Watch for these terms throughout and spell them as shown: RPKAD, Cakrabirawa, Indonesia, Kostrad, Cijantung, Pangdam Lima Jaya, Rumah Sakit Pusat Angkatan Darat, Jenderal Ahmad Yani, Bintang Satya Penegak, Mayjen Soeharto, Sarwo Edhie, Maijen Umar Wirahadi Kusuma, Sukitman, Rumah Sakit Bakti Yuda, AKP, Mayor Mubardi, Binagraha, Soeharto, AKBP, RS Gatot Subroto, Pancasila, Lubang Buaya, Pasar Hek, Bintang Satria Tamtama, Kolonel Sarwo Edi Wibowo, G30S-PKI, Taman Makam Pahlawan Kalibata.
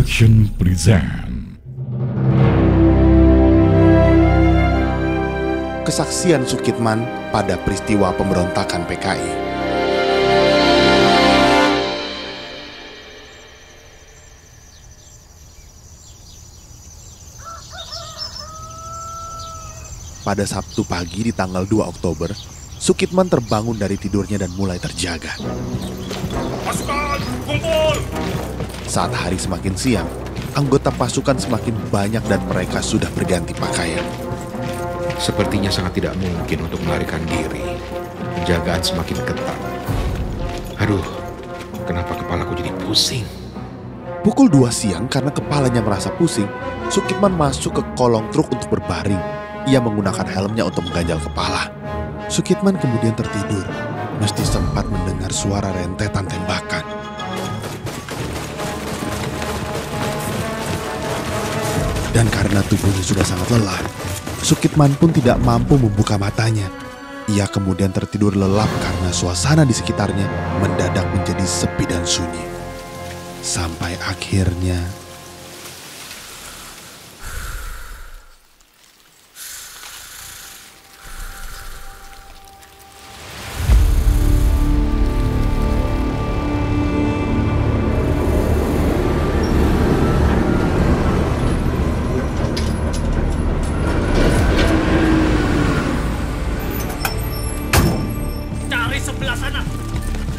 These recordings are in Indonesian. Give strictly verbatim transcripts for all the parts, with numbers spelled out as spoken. Production present. Kesaksian Sukitman pada peristiwa pemberontakan P K I. Pada Sabtu pagi di tanggal dua Oktober, Sukitman terbangun dari tidurnya dan mulai terjaga. Pasukan, kumpul! Saat hari semakin siang, anggota pasukan semakin banyak dan mereka sudah berganti pakaian. Sepertinya sangat tidak mungkin untuk melarikan diri. Penjagaan semakin ketat. Aduh, kenapa kepalaku jadi pusing? Pukul dua siang karena kepalanya merasa pusing, Sukitman masuk ke kolong truk untuk berbaring. Ia menggunakan helmnya untuk mengganjal kepala. Sukitman kemudian tertidur, meski sempat mendengar suara rentetan tembakan. Dan karena tubuhnya sudah sangat lelah, Sukitman pun tidak mampu membuka matanya. Ia kemudian tertidur lelap karena suasana di sekitarnya mendadak menjadi sepi dan sunyi. Sampai akhirnya...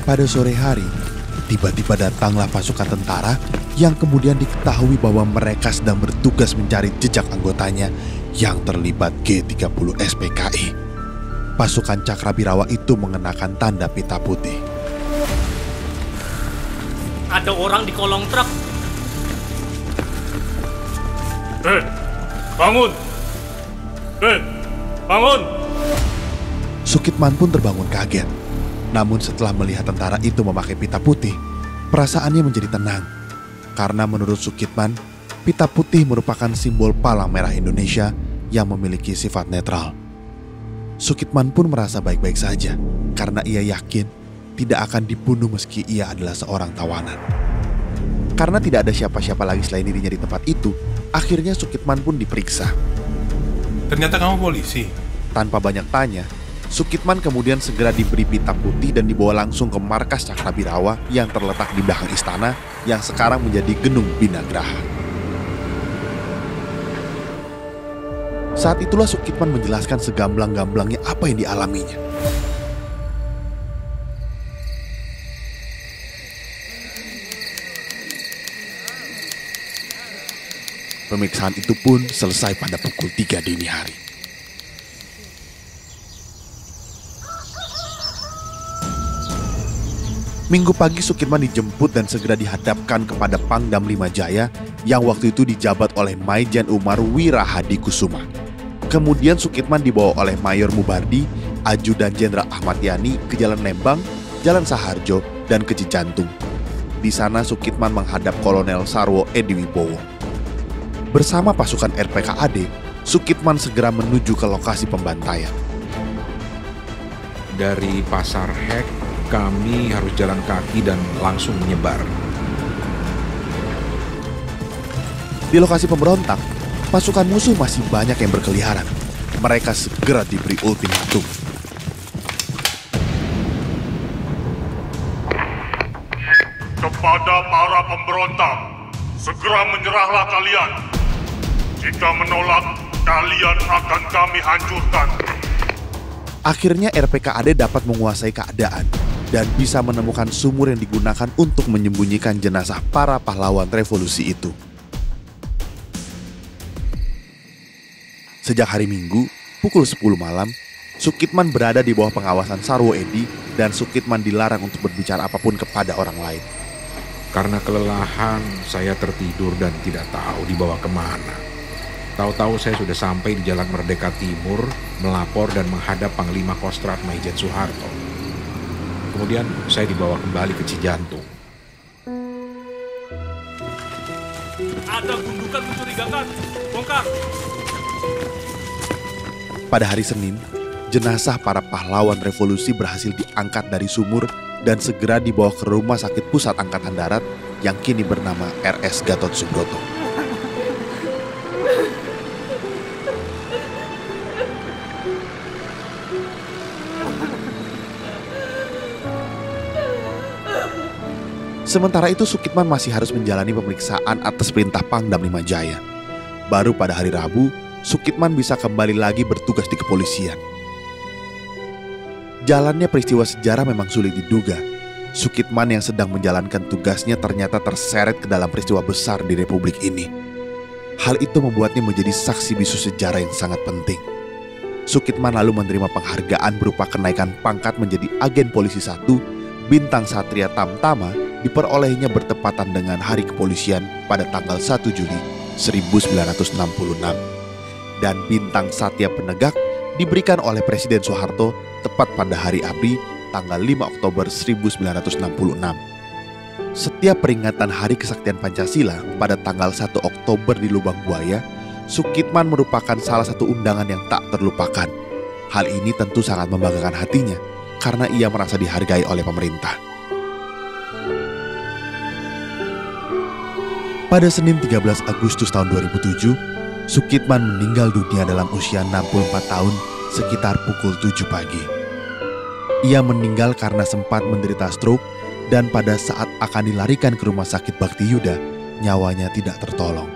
Pada sore hari, tiba-tiba datanglah pasukan tentara yang kemudian diketahui bahwa mereka sedang bertugas mencari jejak anggotanya yang terlibat G tiga puluh S P K I. Pasukan Cakrabirawa itu mengenakan tanda pita putih. Ada orang di kolong truk. Eh, bangun! Eh, bangun! Sukitman pun terbangun kaget. Namun setelah melihat tentara itu memakai pita putih, perasaannya menjadi tenang. Karena menurut Sukitman, pita putih merupakan simbol palang merah Indonesia yang memiliki sifat netral. Sukitman pun merasa baik-baik saja, karena ia yakin tidak akan dibunuh meski ia adalah seorang tawanan. Karena tidak ada siapa-siapa lagi selain dirinya di tempat itu, akhirnya Sukitman pun diperiksa. Ternyata kamu polisi? Tanpa banyak tanya, Sukitman kemudian segera diberi pita putih dan dibawa langsung ke markas Cakrabirawa yang terletak di belakang istana yang sekarang menjadi Gedung Binagraha. Saat itulah Sukitman menjelaskan segamblang-gamblangnya apa yang dialaminya. Pemeriksaan itu pun selesai pada pukul tiga dini hari. Minggu pagi Sukitman dijemput dan segera dihadapkan kepada Pangdam Lima Jaya yang waktu itu dijabat oleh Maijen Umar Wirahadi Kusuma. Kemudian Sukitman dibawa oleh Mayor Mubardi, Ajudan Jenderal Ahmad Yani ke Jalan Lembang, Jalan Saharjo, dan ke Cijantung. Di sana Sukitman menghadap Kolonel Sarwo Edi Wibowo. Bersama pasukan R P K A D, Sukitman segera menuju ke lokasi pembantaian. Dari Pasar Hek, kami harus jalan kaki dan langsung menyebar. Di lokasi pemberontak, pasukan musuh masih banyak yang berkeliaran. Mereka segera diberi ultimatum. Kepada para pemberontak, segera menyerahlah kalian. Jika menolak, kalian akan kami hancurkan. Akhirnya R P K A D dapat menguasai keadaan dan bisa menemukan sumur yang digunakan untuk menyembunyikan jenazah para pahlawan revolusi itu. Sejak hari Minggu, pukul sepuluh malam, Sukitman berada di bawah pengawasan Sarwo Edi dan Sukitman dilarang untuk berbicara apapun kepada orang lain. Karena kelelahan, saya tertidur dan tidak tahu dibawa kemana. Tahu-tahu saya sudah sampai di Jalan Merdeka Timur, melapor dan menghadap Panglima Kostrad Mayjen Soeharto. Kemudian saya dibawa kembali ke Cijantung. Ada gundukan mencurigakan, bongkar. Pada hari Senin, jenazah para pahlawan revolusi berhasil diangkat dari sumur dan segera dibawa ke Rumah Sakit Pusat Angkatan Darat yang kini bernama R S Gatot Subroto. Sementara itu Sukitman masih harus menjalani pemeriksaan atas perintah Pangdam Lima Jaya. Baru pada hari Rabu, Sukitman bisa kembali lagi bertugas di kepolisian. Jalannya peristiwa sejarah memang sulit diduga. Sukitman yang sedang menjalankan tugasnya ternyata terseret ke dalam peristiwa besar di Republik ini. Hal itu membuatnya menjadi saksi bisu sejarah yang sangat penting. Sukitman lalu menerima penghargaan berupa kenaikan pangkat menjadi agen polisi satu, Bintang Satria Tamtama, diperolehnya bertepatan dengan Hari Kepolisian pada tanggal satu Juli seribu sembilan ratus enam puluh enam. Dan Bintang Satya Penegak diberikan oleh Presiden Soeharto tepat pada hari April tanggal lima Oktober seribu sembilan ratus enam puluh enam. Setiap peringatan Hari Kesaktian Pancasila pada tanggal satu Oktober di Lubang Buaya, Sukitman merupakan salah satu undangan yang tak terlupakan. Hal ini tentu sangat membanggakan hatinya karena ia merasa dihargai oleh pemerintah. Pada Senin tiga belas Agustus tahun dua ribu tujuh, Sukitman meninggal dunia dalam usia enam puluh empat tahun sekitar pukul tujuh pagi. Ia meninggal karena sempat menderita stroke dan pada saat akan dilarikan ke Rumah Sakit Bakti Yuda, nyawanya tidak tertolong.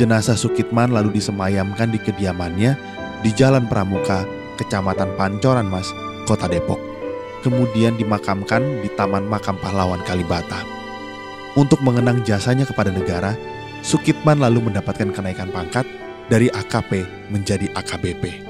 Jenazah Sukitman lalu disemayamkan di kediamannya di Jalan Pramuka, Kecamatan Pancoran Mas, Kota Depok. Kemudian dimakamkan di Taman Makam Pahlawan Kalibata. Untuk mengenang jasanya kepada negara, Sukitman lalu mendapatkan kenaikan pangkat dari A K P menjadi A K B P.